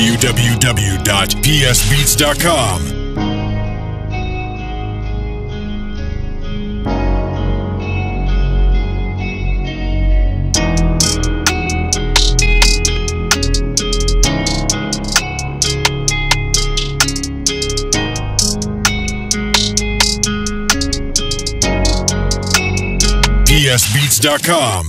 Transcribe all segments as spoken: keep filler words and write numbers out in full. w w w dot p s beats dot com. p s beats dot com.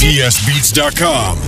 p s beats dot com.